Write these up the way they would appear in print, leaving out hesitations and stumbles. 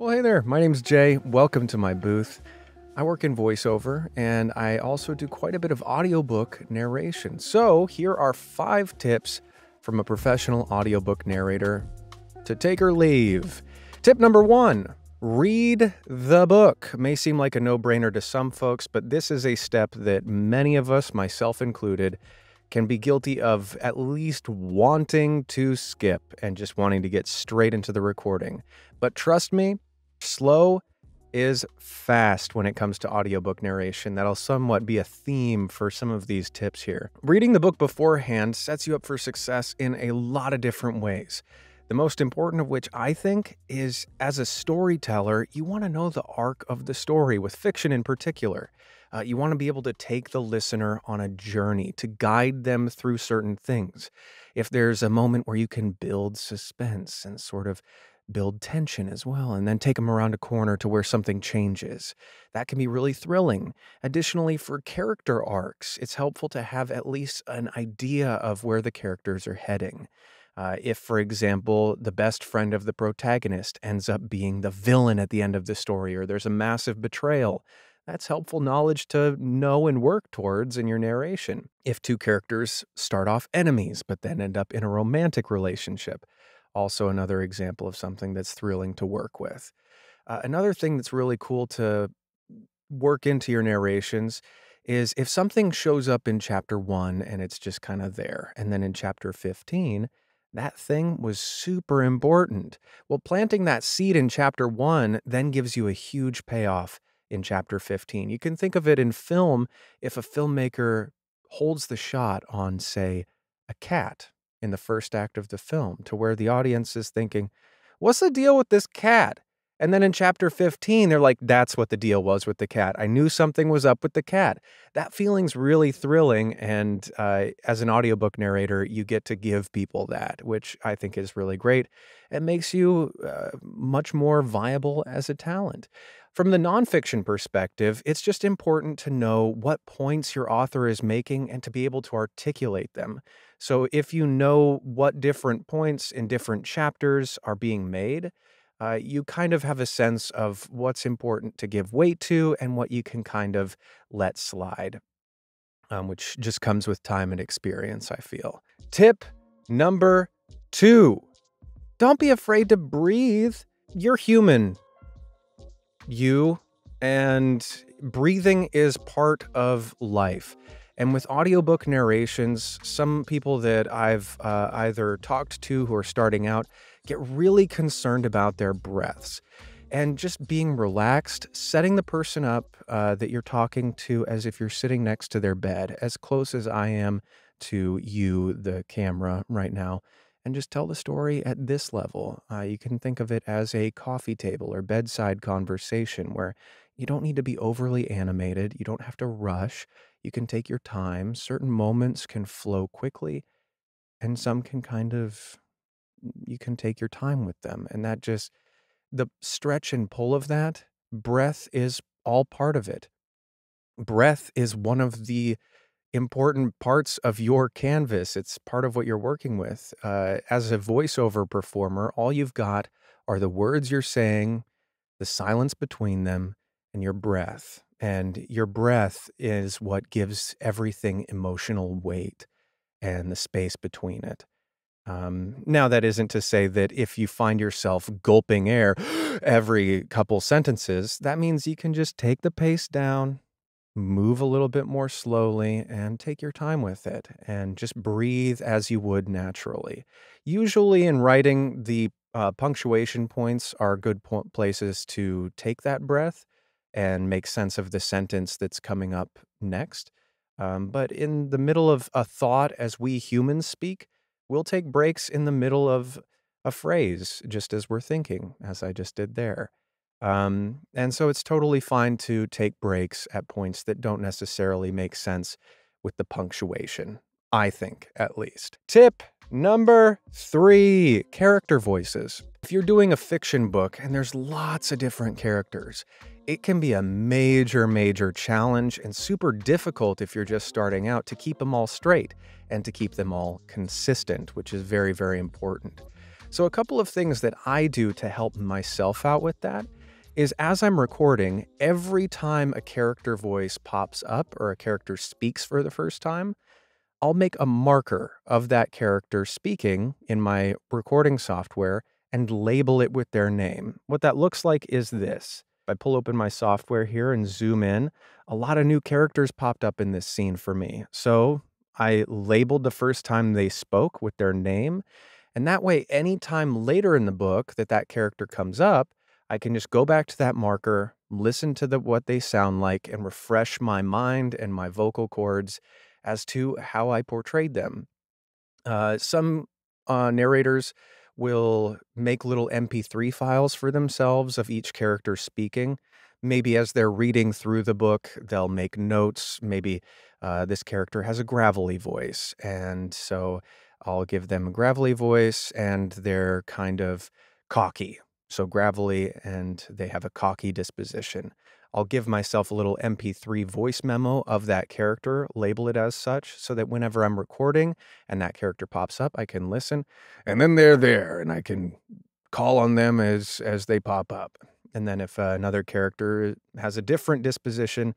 Well, hey there, my name's Jay. Welcome to my booth. I work in voiceover and I also do quite a bit of audiobook narration. So here are 5 tips from a professional audiobook narrator to take or leave. Tip number 1, read the book. May seem like a no-brainer to some folks, but this is a step that many of us, myself included, can be guilty of at least wanting to skip and just wanting to get straight into the recording. But trust me, slow is fast when it comes to audiobook narration. That'll somewhat be a theme for some of these tips here. Reading the book beforehand sets you up for success in a lot of different ways. The most important of which, I think, is as a storyteller, you want to know the arc of the story, with fiction in particular. You want to be able to take the listener on a journey, to guide them through certain things. If there's a moment where you can build suspense and sort of build tension as well, and then take them around a corner to where something changes, that can be really thrilling. Additionally, for character arcs, it's helpful to have at least an idea of where the characters are heading. If, for example, the best friend of the protagonist ends up being the villain at the end of the story, or there's a massive betrayal, that's helpful knowledge to know and work towards in your narration. If 2 characters start off enemies but then end up in a romantic relationship, also another example of something that's thrilling to work with. Another thing that's really cool to work into your narrations is if something shows up in chapter 1 and it's just kind of there, and then in chapter 15, that thing was super important. Well, planting that seed in chapter 1 then gives you a huge payoff in chapter 15. You can think of it in film if a filmmaker holds the shot on, say, a cat in the first act of the film, to where the audience is thinking, what's the deal with this cat? And then in chapter 15, they're like, that's what the deal was with the cat. I knew something was up with the cat. That feeling's really thrilling. And as an audiobook narrator, you get to give people that, which I think is really great. It makes you much more viable as a talent. From the nonfiction perspective, it's just important to know what points your author is making and to be able to articulate them. So if you know what different points in different chapters are being made, you kind of have a sense of what's important to give weight to and what you can kind of let slide, which just comes with time and experience, I feel. Tip number 2, don't be afraid to breathe. You're human, and breathing is part of life. And with audiobook narrations, some people that I've either talked to who are starting out get really concerned about their breaths. And just being relaxed, setting the person up that you're talking to as if you're sitting next to their bed, as close as I am to you, the camera, right now, and just tell the story at this level. You can think of it as a coffee table or bedside conversation where you don't need to be overly animated. You don't have to rush. You can take your time. Certain moments can flow quickly, and some can kind of, you can take your time with them. And that just, the stretch and pull of that, breath is all part of it. Breath is one of the important parts of your canvas. It's part of what you're working with. As a voiceover performer, all you've got are the words you're saying, the silence between them, and your breath. And your breath is what gives everything emotional weight and the space between it. Now, that isn't to say that if you find yourself gulping air every couple sentences, that means you can just take the pace down, move a little bit more slowly, and take your time with it, and just breathe as you would naturally. Usually in writing, the punctuation points are good places to take that breath and make sense of the sentence that's coming up next. But in the middle of a thought, as we humans speak, we'll take breaks in the middle of a phrase, just as we're thinking, as I just did there. And so it's totally fine to take breaks at points that don't necessarily make sense with the punctuation, I think, at least. Tip number 3, character voices. If you're doing a fiction book and there's lots of different characters, it can be a major, major challenge and super difficult if you're just starting out to keep them all straight and to keep them all consistent, which is very, very important. So a couple of things that I do to help myself out with that is, as I'm recording, every time a character voice pops up or a character speaks for the first time, I'll make a marker of that character speaking in my recording software and label it with their name. What that looks like is this. I pull open my software here and zoom in. A lot of new characters popped up in this scene for me. So I labeled the first time they spoke with their name. And that way, anytime later in the book that character comes up, I can just go back to that marker, listen to what they sound like, and refresh my mind and my vocal cords as to how I portrayed them. Some narrators will make little MP3 files for themselves of each character speaking. Maybe as they're reading through the book, they'll make notes. Maybe this character has a gravelly voice, and so I'll give them a gravelly voice, and they're kind of cocky. So gravelly, and they have a cocky disposition. I'll give myself a little MP3 voice memo of that character, label it as such, so that whenever I'm recording and that character pops up, I can listen. And then they're there, and I can call on them as they pop up. And then if another character has a different disposition,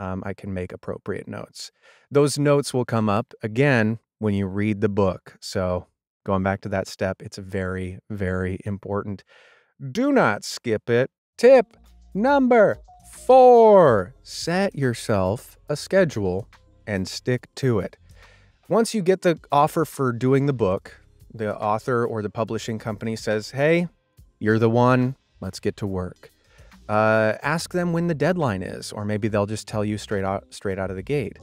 I can make appropriate notes. Those notes will come up again when you read the book. So going back to that step, it's very, very important. Do not skip it. Tip number 4, set yourself a schedule and stick to it. Once you get the offer for doing the book, the author or the publishing company says, hey, you're the one, let's get to work. Ask them when the deadline is, or maybe they'll just tell you straight out of the gate.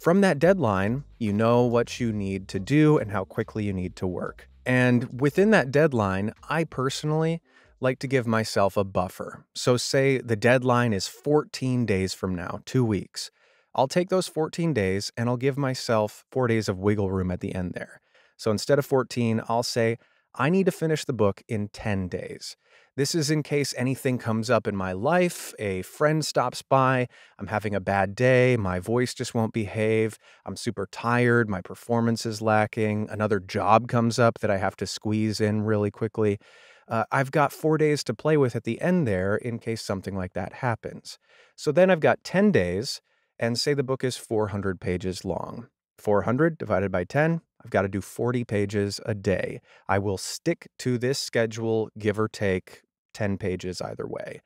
From that deadline, you know what you need to do and how quickly you need to work. And within that deadline, I personally like to give myself a buffer. So say the deadline is 14 days from now, 2 weeks. I'll take those 14 days and I'll give myself 4 days of wiggle room at the end there. So instead of 14, I'll say, I need to finish the book in 10 days. This is in case anything comes up in my life, a friend stops by, I'm having a bad day, my voice just won't behave, I'm super tired, my performance is lacking, another job comes up that I have to squeeze in really quickly. I've got 4 days to play with at the end there in case something like that happens. So then I've got 10 days, and say the book is 400 pages long. 400 divided by 10, I've got to do 40 pages a day. I will stick to this schedule, give or take 10 pages either way.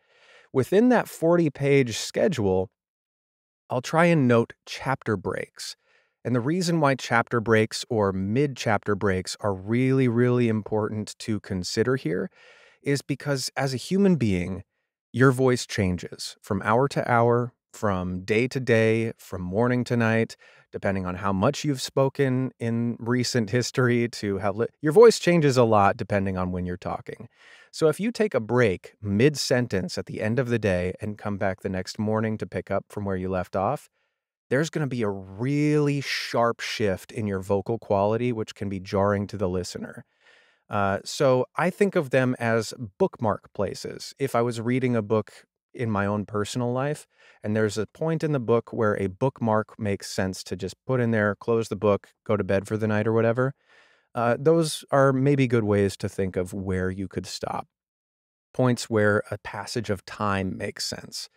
Within that 40-page schedule, I'll try and note chapter breaks. And the reason why chapter breaks or mid-chapter breaks are really, really important to consider here is because as a human being, your voice changes from hour to hour, from day to day, from morning to night, depending on how much you've spoken in recent history to how your voice changes a lot depending on when you're talking. So if you take a break mid-sentence at the end of the day and come back the next morning to pick up from where you left off, there's going to be a really sharp shift in your vocal quality, which can be jarring to the listener. So I think of them as bookmark places. If I was reading a book in my own personal life, and there's a point in the book where a bookmark makes sense to just put in there, close the book, go to bed for the night or whatever. Those are maybe good ways to think of where you could stop. Points where a passage of time makes sense.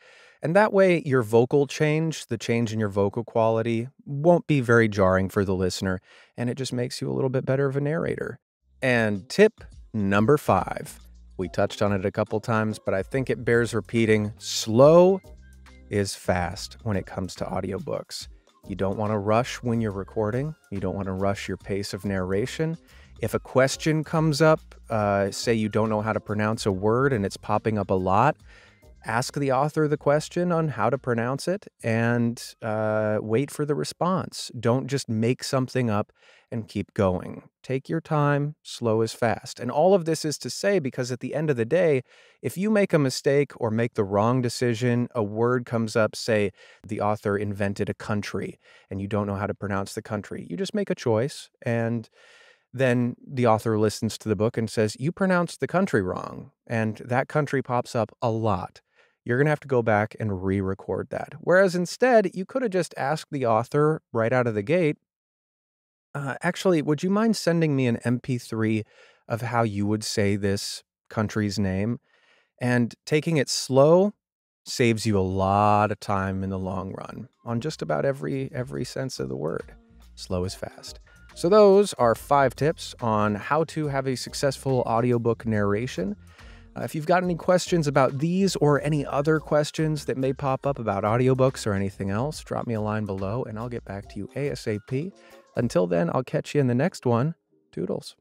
And that way your vocal change, the change in your vocal quality, won't be very jarring for the listener, and it just makes you a little bit better of a narrator. And tip number 5. We touched on it a couple times, but I think it bears repeating. Slow is fast when it comes to audiobooks. You don't want to rush when you're recording. You don't want to rush your pace of narration. If a question comes up, say you don't know how to pronounce a word and it's popping up a lot, ask the author the question on how to pronounce it and wait for the response. Don't just make something up and keep going. Take your time, slow is fast. And all of this is to say, because at the end of the day, if you make a mistake or make the wrong decision, a word comes up, say the author invented a country and you don't know how to pronounce the country, you just make a choice, and then the author listens to the book and says, you pronounced the country wrong, and that country pops up a lot. You're going to have to go back and re-record that. Whereas instead, you could have just asked the author right out of the gate, actually, would you mind sending me an MP3 of how you would say this country's name. And taking it slow saves you a lot of time in the long run on just about every sense of the word. Slow is fast. So those are 5 tips on how to have a successful audiobook narration. If you've got any questions about these or any other questions that may pop up about audiobooks or anything else, drop me a line below and I'll get back to you ASAP. Until then, I'll catch you in the next one. Toodles.